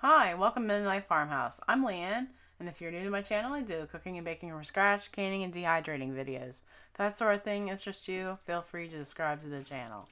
Hi, welcome to Mennonite Farmhouse. I'm Leanne, and if you're new to my channel, I do cooking and baking from scratch, canning and dehydrating videos. If that sort of thing interests you, feel free to subscribe to the channel.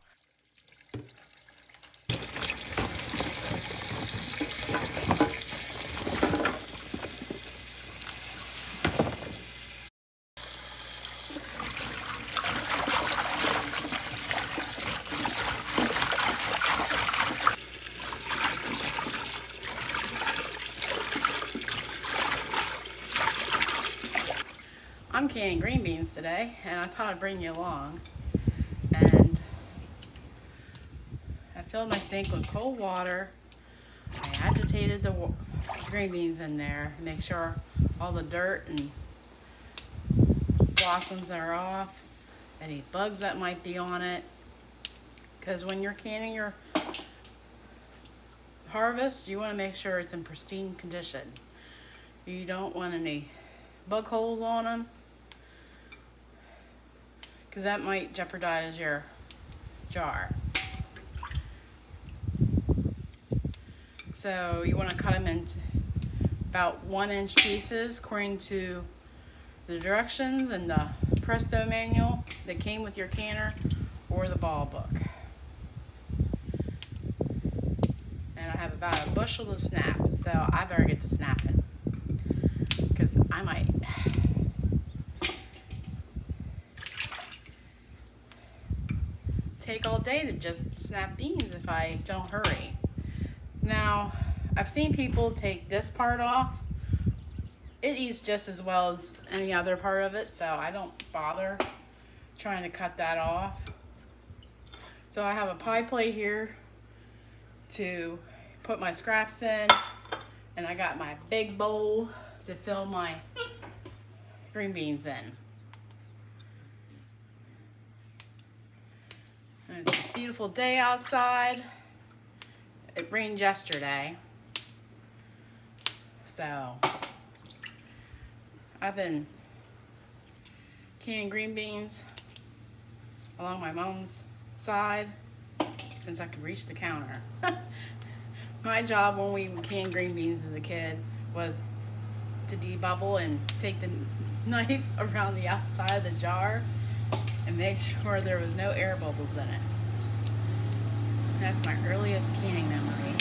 I'm canning green beans today, and I thought I'd bring you along. And I filled my sink with cold water. I agitated the green beans in there, make sure all the dirt and blossoms are off, any bugs that might be on it. Because when you're canning your harvest, you want to make sure it's in pristine condition. You don't want any bug holes on them, because that might jeopardize your jar. So you want to cut them into about 1-inch pieces according to the directions and the Presto manual that came with your canner or the Ball book. And I have about a bushel to snap, so I better get to snapping because I might. Take all day to just snap beans if I don't hurry. Now, I've seen people take this part off. It eats just as well as any other part of it, so I don't bother trying to cut that off. So I have a pie plate here to put my scraps in, and I got my big bowl to fill my green beans in. It's a beautiful day outside. It rained yesterday, so I've been canning green beans along my mom's side since I could reach the counter. My job when we canned green beans as a kid was to debubble and take the knife around the outside of the jar and make sure there was no air bubbles in it. That's my earliest canning memory.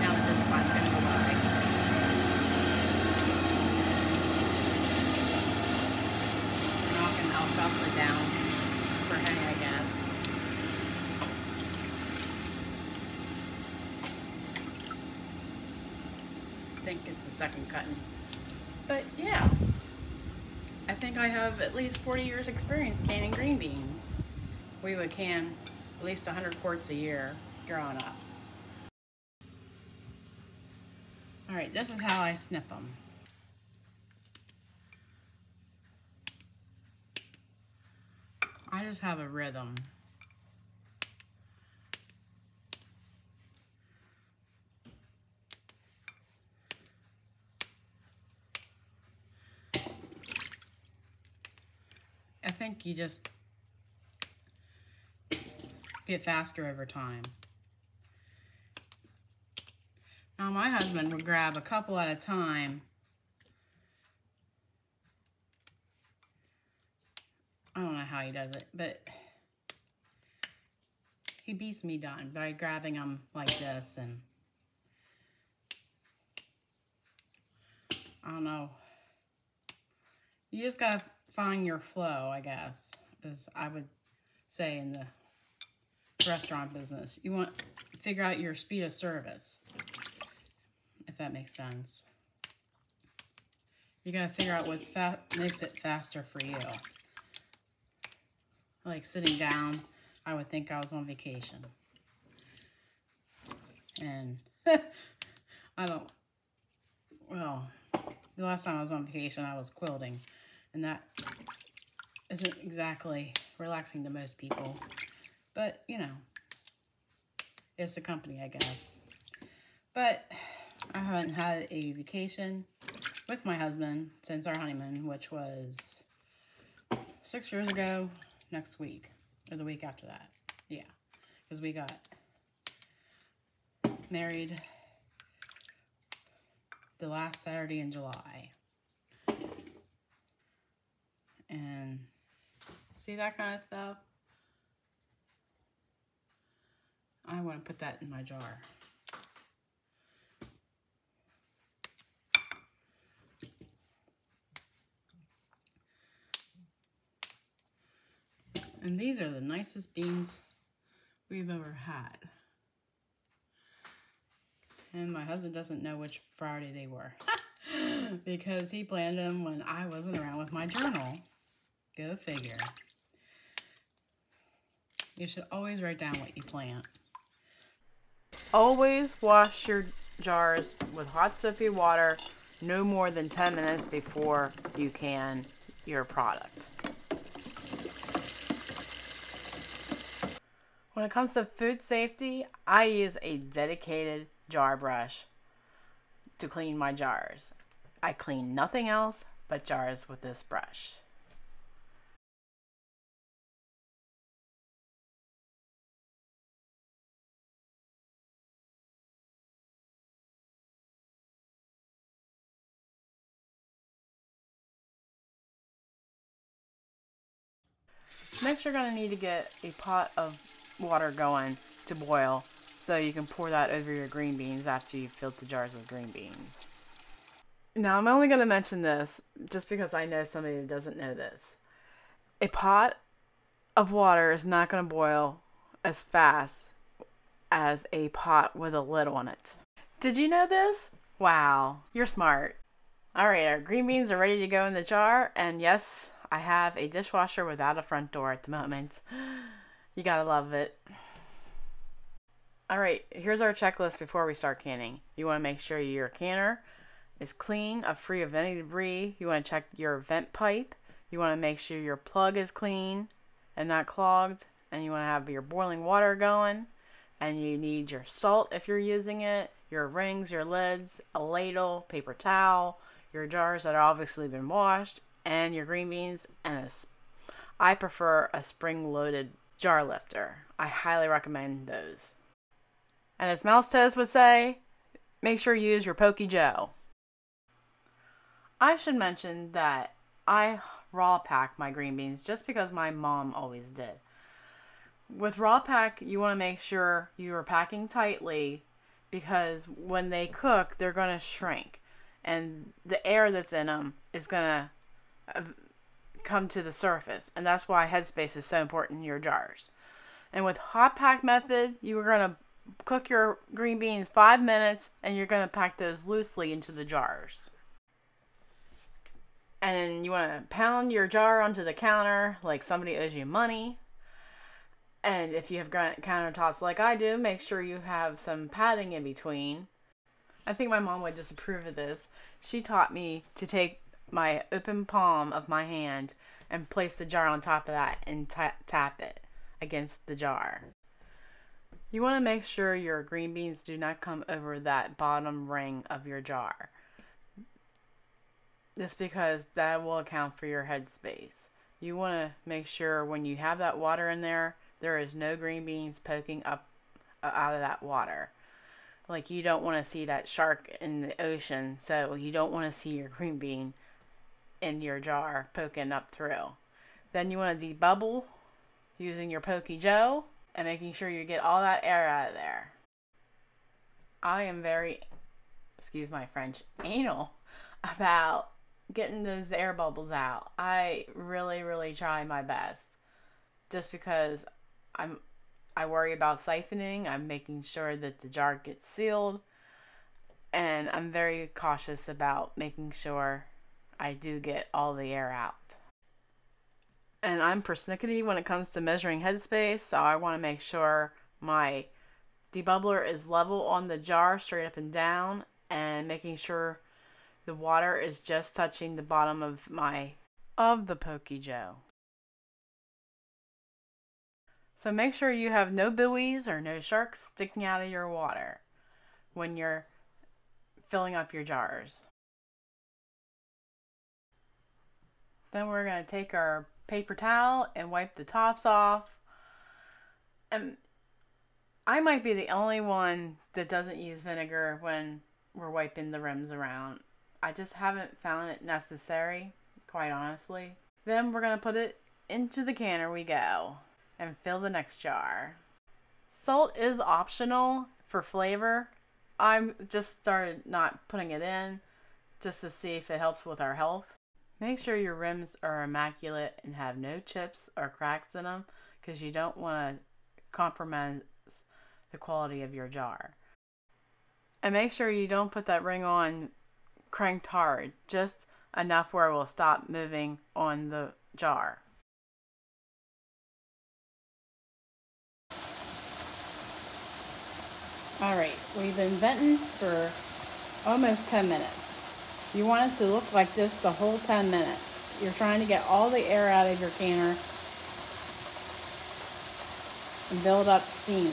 Now that this one's going to go by. We're knocking alfalfa down for hay, I guess. I think it's the second cutting. But yeah. I think I have at least 40 years experience canning green beans. We would can at least 100 quarts a year growing up. All right, this is how I snip them. I just have a rhythm. I think you just get faster over time. Now my husband would grab a couple at a time. I don't know how he does it, but he beats me down by grabbing them like this, and I don't know. You just gotta find your flow, I guess, as I would say in the restaurant business. You want to figure out your speed of service, if that makes sense. You got to figure out what makes it faster for you. Like sitting down, I would think I was on vacation. And the last time I was on vacation, I was quilting. And that isn't exactly relaxing to most people. But, you know, it's the company, I guess. But I haven't had a vacation with my husband since our honeymoon, which was 6 years ago next week, or the week after that. Yeah, because we got married the last Saturday in July. And see that kind of stuff? I want to put that in my jar. And these are the nicest beans we've ever had. And my husband doesn't know which Friday they were because he planned them when I wasn't around with my journal. Go figure. You should always write down what you plant. Always wash your jars with hot soapy water no more than 10 minutes before you can your product. When it comes to food safety, I use a dedicated jar brush to clean my jars. I clean nothing else but jars with this brush. Next, you're going to need to get a pot of water going to boil so you can pour that over your green beans after you've filled the jars with green beans. Now, I'm only going to mention this just because I know somebody that doesn't know this. A pot of water is not going to boil as fast as a pot with a lid on it. Did you know this? Wow, you're smart. All right, our green beans are ready to go in the jar, and yes, I have a dishwasher without a front door at the moment. You gotta love it. All right, here's our checklist before we start canning. You wanna make sure your canner is clean, free of any debris. You wanna check your vent pipe. You wanna make sure your plug is clean and not clogged. And you wanna have your boiling water going. And you need your salt if you're using it, your rings, your lids, a ladle, paper towel, your jars that have obviously been washed, and your green beans, and I prefer a spring-loaded jar lifter. I highly recommend those. And as Mouse Toast would say, make sure you use your Pokey Joe. I should mention that I raw pack my green beans just because my mom always did. With raw pack, you want to make sure you are packing tightly because when they cook, they're going to shrink. And the air that's in them is going to come to the surface, and that's why headspace is so important in your jars. And with hot pack method, you are going to cook your green beans 5 minutes, and you're going to pack those loosely into the jars. And you want to pound your jar onto the counter like somebody owes you money. And if you have countertops like I do, make sure you have some padding in between. I think my mom would disapprove of this. She taught me to take my open palm of my hand and place the jar on top of that and tap it against the jar. You want to make sure your green beans do not come over that bottom ring of your jar. Just because that will account for your headspace. You want to make sure when you have that water in there, there is no green beans poking up out of that water. Like, you don't want to see that shark in the ocean, so you don't want to see your green bean in your jar poking up through. Then you want to debubble using your Pokey Joe and making sure you get all that air out of there. I am very, excuse my French, anal about getting those air bubbles out. I really, really try my best just because I worry about siphoning. I'm making sure that the jar gets sealed, and I'm very cautious about making sure I do get all the air out. And I'm persnickety when it comes to measuring headspace, so I want to make sure my debubbler is level on the jar, straight up and down, and making sure the water is just touching the bottom of the Pokey Joe. So make sure you have no buoys or no sharks sticking out of your water when you're filling up your jars. Then we're going to take our paper towel and wipe the tops off. And I might be the only one that doesn't use vinegar when we're wiping the rims around. I just haven't found it necessary, quite honestly. Then we're going to put it into the canner we go and fill the next jar. Salt is optional for flavor. I'm just started not putting it in just to see if it helps with our health. Make sure your rims are immaculate and have no chips or cracks in them, because you don't want to compromise the quality of your jar. And make sure you don't put that ring on cranked hard, just enough where it will stop moving on the jar. Alright, we've been venting for almost 10 minutes. You want it to look like this the whole 10 minutes. You're trying to get all the air out of your canner and build up steam.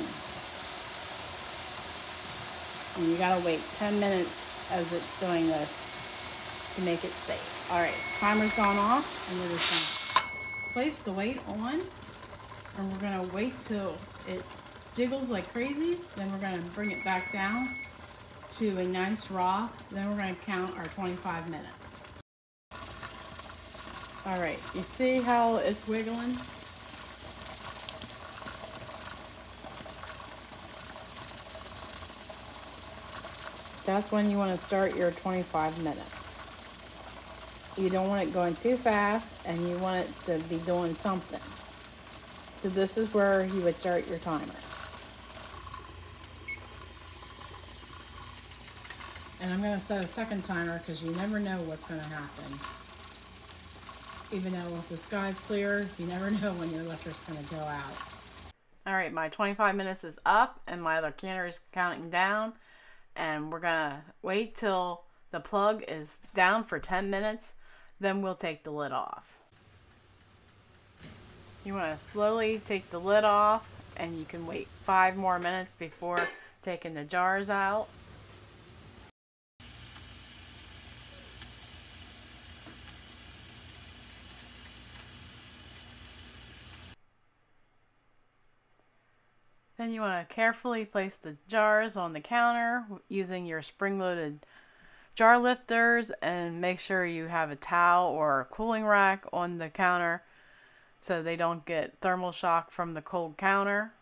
And you gotta wait 10 minutes as it's doing this to make it safe. Alright, timer's gone off and we're just gonna place the weight on, and we're gonna wait till it jiggles like crazy. Then we're going to bring it back down to a nice raw. Then we're going to count our 25 minutes. All right, you see how it's wiggling? That's when you want to start your 25 minutes. You don't want it going too fast, and you want it to be doing something. So this is where you would start your timer. And I'm going to set a second timer because you never know what's going to happen. Even though if the sky's clear, you never know when your electric's going to go out. Alright, my 25 minutes is up and my other canner is counting down. And we're going to wait till the plug is down for 10 minutes. Then we'll take the lid off. You want to slowly take the lid off, and you can wait 5 more minutes before taking the jars out. Then you want to carefully place the jars on the counter using your spring-loaded jar lifters, and make sure you have a towel or a cooling rack on the counter so they don't get thermal shock from the cold counter.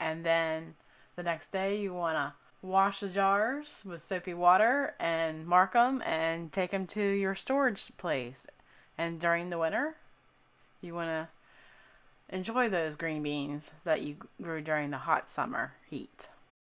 And then the next day you want to wash the jars with soapy water and mark them and take them to your storage place. And during the winter you want to enjoy those green beans that you grew during the hot summer heat.